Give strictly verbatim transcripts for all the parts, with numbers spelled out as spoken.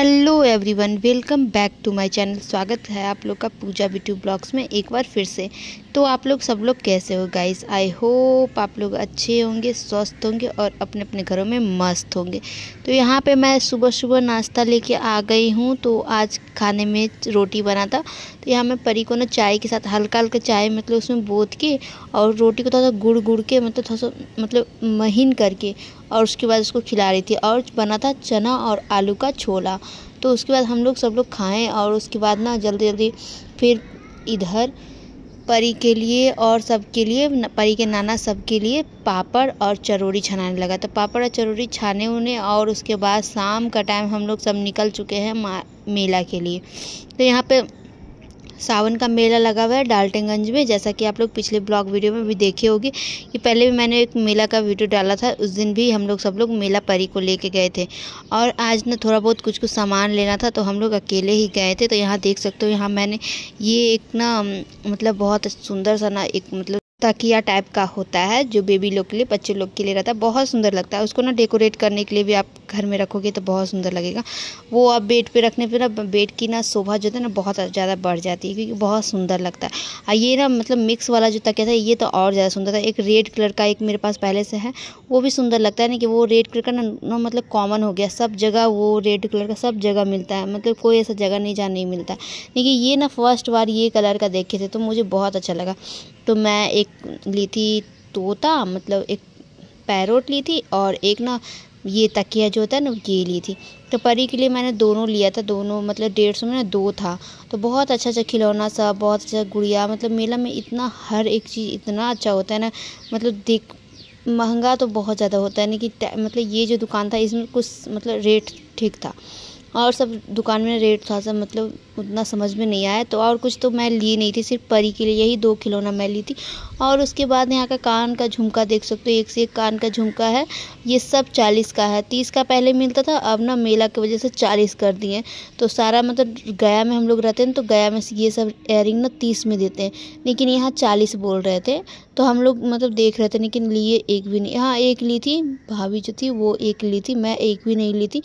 Hello everyone, welcome back to my channel. स्वागत है आप लोग का पूजा बिट्टू ब्लॉग्स में एक बार फिर से। तो आप लोग सब लोग कैसे हो गाइस? आई होप आप लोग अच्छे होंगे, स्वस्थ होंगे और अपने अपने घरों में मस्त होंगे। तो यहाँ पे मैं सुबह सुबह नाश्ता लेके आ गई हूँ। तो आज खाने में रोटी बना था, तो यहाँ मैं परी को ना चाय के साथ हल्का हल्का चाय मतलब उसमें बोत के और रोटी को थोड़ा सा गुड़ गुड़ के मतलब थोड़ा सा मतलब महीन करके और उसके बाद उसको खिला रही थी। और बना था चना और आलू का छोला। तो उसके बाद हम लोग सब लोग खाएं और उसके बाद ना जल्दी जल्दी फिर इधर परी के लिए और सब के लिए, परी के नाना सब के लिए पापड़ और चरौड़ी छनाने लगा। तो पापड़ और चरौड़ी छाने उन्हें और उसके बाद शाम का टाइम हम लोग सब निकल चुके हैं मेला के लिए। तो यहाँ पे सावन का मेला लगा हुआ है डाल्टनगंज में, जैसा कि आप लोग पिछले ब्लॉग वीडियो में भी देखे होंगे कि पहले भी मैंने एक मेला का वीडियो डाला था। उस दिन भी हम लोग सब लोग मेला परी को लेके गए थे। और आज ना थोड़ा बहुत कुछ कुछ सामान लेना था तो हम लोग अकेले ही गए थे। तो यहाँ देख सकते हो, यहाँ मैंने ये एक ना मतलब बहुत सुंदर सा ना एक मतलब तकिया टाइप का होता है जो बेबी लोग के लिए, बच्चे लोग के लिए रहता है, बहुत सुंदर लगता है। उसको ना डेकोरेट करने के लिए भी आप घर में रखोगे तो बहुत सुंदर लगेगा। वो आप बेड पे रखने पे ना बेड की ना शोभा जो है ना बहुत ज़्यादा बढ़ जाती है क्योंकि बहुत सुंदर लगता है। और ये ना मतलब मिक्स वाला जो तकिया था ये तो और ज़्यादा सुंदर था। एक रेड कलर का एक मेरे पास पहले से है, वो भी सुंदर लगता है ना कि वो रेड कलर का ना मतलब कॉमन हो गया सब जगह, वो रेड कलर का सब जगह मिलता है, मतलब कोई ऐसा जगह नहीं जहाँ नहीं मिलता। लेकिन ये ना फर्स्ट बार ये कलर का देखे थे तो मुझे बहुत अच्छा लगा। तो मैं एक ली थी तोता, मतलब एक पैरोट ली थी और एक ना ये तकिया जो होता है ना ये ली थी। तो परी के लिए मैंने दोनों लिया था, दोनों मतलब डेढ़ सौ में ना दो था। तो बहुत अच्छा अच्छा खिलौना सा, बहुत अच्छा गुड़िया, मतलब मेला में इतना हर एक चीज़ इतना अच्छा होता है ना, मतलब देख महंगा तो बहुत ज़्यादा होता है ना कि मतलब ये जो दुकान था इसमें कुछ मतलब रेट ठीक था और सब दुकान में रेट था सब मतलब उतना समझ में नहीं आया। तो और कुछ तो मैं ली नहीं थी, सिर्फ परी के लिए यही दो खिलौना मैं ली थी। और उसके बाद यहाँ का कान का झुमका देख सकते हो, एक से एक कान का झुमका है। ये सब चालीस का है, तीस का पहले मिलता था, अब ना मेला की वजह से चालीस कर दिए। तो सारा मतलब गया में हम लोग रहते हैं तो गया में ये सब एयरिंग ना तीस में देते हैं, लेकिन यहाँ चालीस बोल रहे थे। तो हम लोग मतलब देख रहे थे लेकिन लिए एक भी नहीं। हाँ एक ली थी, भाभी जो थी वो एक ली थी, मैं एक भी नहीं ली थी।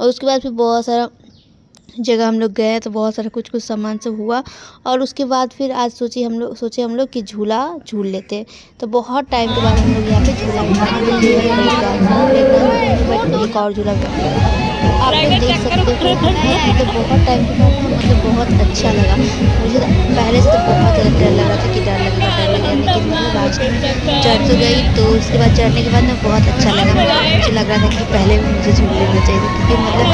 और उसके बाद फिर बहुत सारा जगह हम लोग गए तो बहुत सारा कुछ कुछ सामान सब हुआ। और उसके बाद फिर आज सोचे हम लोग सोचे हम लोग कि झूला झूल लेते हैं। तो बहुत टाइम के बाद हम लोग यहाँ पे झूला एक और झूला आप लोग देख सकते हैं। तो बहुत टाइम के बाद मतलब बहुत अच्छा लगा मुझे। पहले से तो बहुत ज़्यादा डर लग रहा था कि डर लगेगा डर लगेगा, लेकिन मतलब आज चढ़ तो गई। तो उसके बाद चढ़ने के बाद ना बहुत अच्छा लगा, मुझे लग रहा था कि पहले मुझे झूल लेना चाहिए क्योंकि मतलब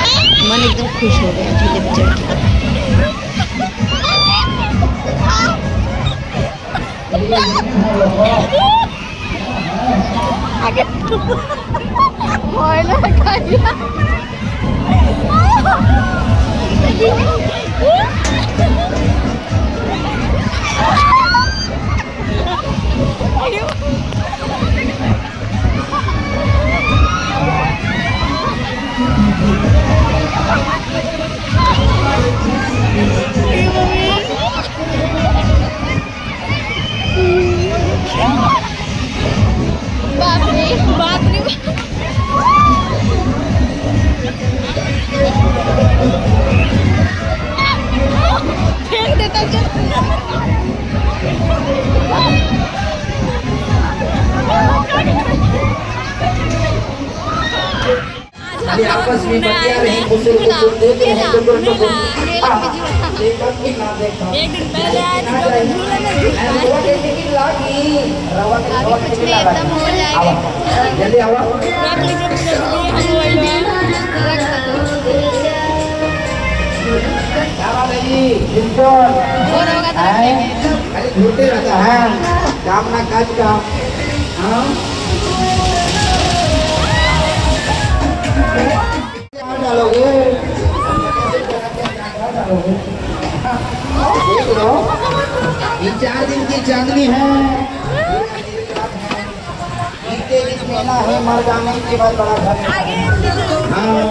मन एकदम खुश हो गया झूले में चढ़ के। बाप रे फेंक देता झूठे रहता है काम ना काज का। हाँ डालोगे चार दिन की चांदनी है, इनके दिन मेला है, मर जाने के बाद बड़ा घर। हाँ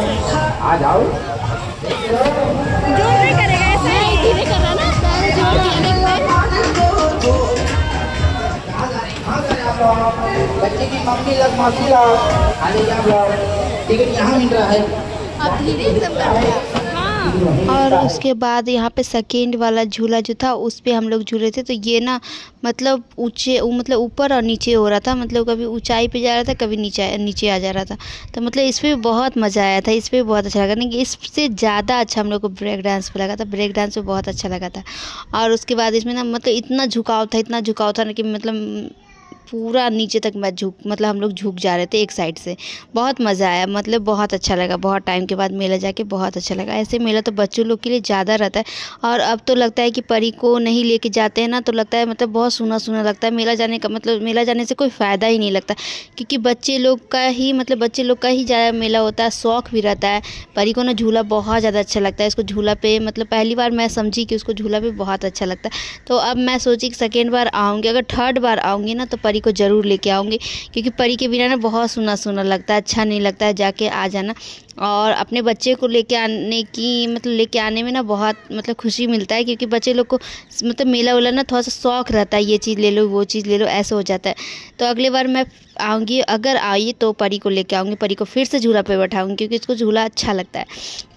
आ जाओ बच्चे की मम्मी लग माफी लाओ आने का टिकट यहाँ मिल रहा है। और उसके बाद यहाँ पे सेकेंड वाला झूला जो था उस पे हम लोग झूले थे। तो ये ना मतलब ऊंचे मतलब ऊपर और नीचे हो रहा था, मतलब कभी ऊंचाई पे जा रहा था, कभी नीचे नीचे आ जा रहा था। तो मतलब इस पर बहुत मज़ा आया था, इस पर बहुत अच्छा लगा। नहीं इससे ज़्यादा अच्छा हम लोग को ब्रेक डांस पर लगा था, ब्रेक डांस पर बहुत अच्छा लगा था। और उसके बाद इसमें ना मतलब इतना झुकाव था, इतना झुकाव था ना कि मतलब पूरा नीचे तक मैं झुक मतलब हम लोग झुक जा रहे थे एक साइड से। बहुत मज़ा आया, मतलब बहुत अच्छा लगा। बहुत टाइम के बाद मेला जाके बहुत अच्छा लगा। ऐसे मेला तो बच्चों लोग के लिए ज़्यादा रहता है, और अब तो लगता है कि परी को नहीं लेके जाते हैं ना, तो लगता है मतलब बहुत सूना सूना लगता है मेला जाने का। मतलब मेला जाने से कोई फ़ायदा ही नहीं लगता, क्योंकि बच्चे लोग का ही मतलब बच्चे लोग का ही ज़्यादा मेला होता है, शौक़ भी रहता है। परी को ना झूला बहुत ज़्यादा अच्छा लगता है, इसको झूला पे मतलब पहली बार मैं समझी कि उसको झूला पे बहुत अच्छा लगता है। तो अब मैं सोची कि सेकेंड बार आऊँगी, अगर थर्ड बार आऊँगी ना तो परी को ज़रूर लेके आऊँगी, क्योंकि परी के बिना ना बहुत सुना सुना लगता है, अच्छा नहीं लगता है। जाके आ जाना और अपने बच्चे को लेके आने की मतलब लेके आने में ना बहुत मतलब खुशी मिलता है, क्योंकि बच्चे लोग को मतलब मेला वाला ना थोड़ा सा शौक़ रहता है, ये चीज़ ले लो वो चीज़ ले लो, ऐसा हो जाता है। तो अगले बार मैं आऊँगी, अगर आई तो परी को लेके आऊँगी, परी को फिर से झूला पे बैठाऊँगी, क्योंकि इसको झूला अच्छा लगता है।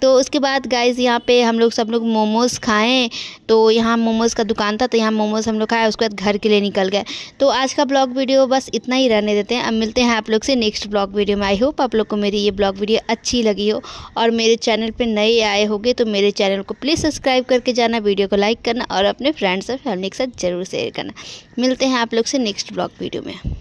तो उसके बाद गाइज़ यहाँ पे हम लोग सब लोग मोमोज़ खाएँ, तो यहाँ मोमोज़ का दुकान था, तो यहाँ मोमोज़ हम लोग खाए। उसके बाद घर के लिए निकल गए। तो आज का ब्लॉग वीडियो बस इतना ही रहने देते हैं। अब मिलते हैं आप लोग से नेक्स्ट ब्लॉग वीडियो में। आई होप आप लोग को मेरी ये ब्लॉग वीडियो अच्छी लगी हो, और मेरे चैनल पे नए आए होंगे तो मेरे चैनल को प्लीज़ सब्सक्राइब करके जाना, वीडियो को लाइक करना, और अपने फ्रेंड्स और फैमिली के साथ जरूर शेयर करना। मिलते हैं आप लोग से नेक्स्ट ब्लॉग वीडियो में।